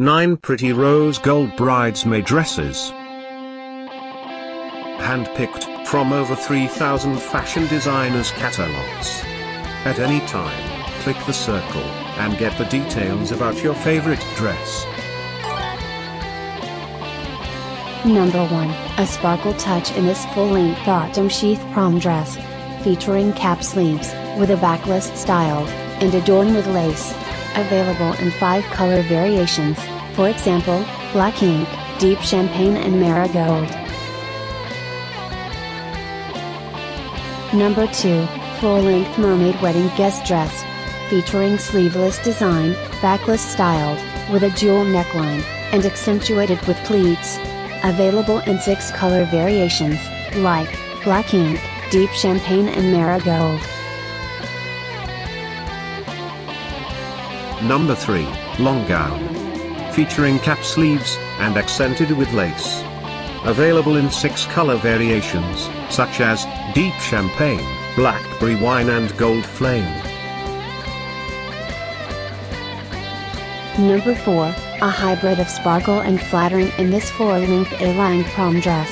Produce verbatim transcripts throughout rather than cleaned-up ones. nine pretty rose gold bridesmaid dresses. Handpicked from over three thousand fashion designers' catalogs. At any time, click the circle and get the details about your favorite dress. Number one. A sparkle touch in this full-length autumn sheath prom dress. Featuring cap sleeves, with a backless style, and adorned with lace. Available in five color variations, for example, black ink, deep champagne and marigold. Number two. Full-length mermaid wedding guest dress. Featuring sleeveless design, backless styled, with a jewel neckline, and accentuated with pleats. Available in six color variations, like, black ink, deep champagne and marigold. Number three. Long gown. Featuring cap sleeves, and accented with lace. Available in six color variations, such as, deep champagne, blackberry wine and gold flame. Number four. A hybrid of sparkle and flattering in this four-length A-line prom dress.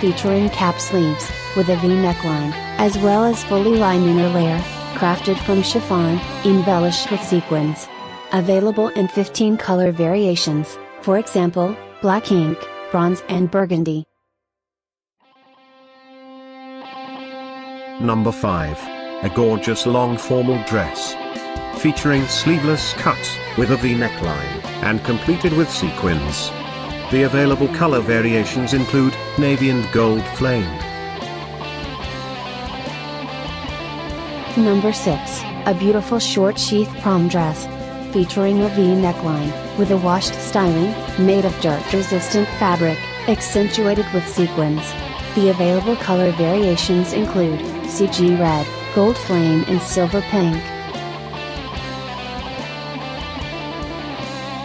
Featuring cap sleeves, with a V neckline, as well as fully lined inner layer, crafted from chiffon, embellished with sequins. Available in fifteen color variations, for example, black ink, bronze and burgundy. Number five. A gorgeous long formal dress. Featuring sleeveless cuts, with a V neckline, and completed with sequins. The available color variations include, navy and gold flame. Number six. A beautiful short sheath prom dress. Featuring a V neckline, with a washed styling, made of dirt-resistant fabric, accentuated with sequins. The available color variations include, C G red, gold flame and silver pink.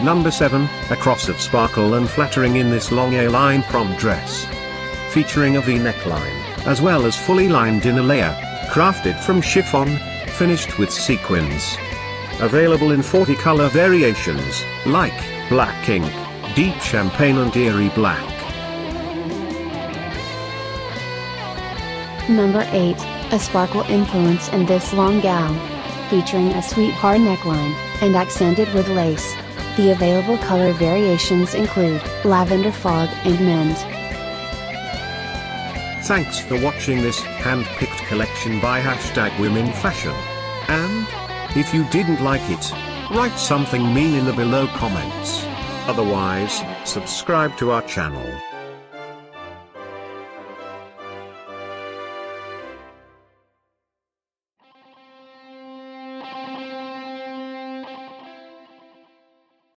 Number seven, a cross of sparkle and flattering in this long A-line prom dress. Featuring a V neckline, as well as fully lined inner layer, crafted from chiffon, finished with sequins. Available in forty color variations, like, black ink, deep champagne and eerie black. Number eight, a sparkle influence in this long gown. Featuring a sweetheart neckline, and accented with lace. The available color variations include, lavender fog and mint. Thanks for watching this hand-picked collection by hashtag Women Fashion. And, if you didn't like it, write something mean in the below comments. Otherwise, subscribe to our channel.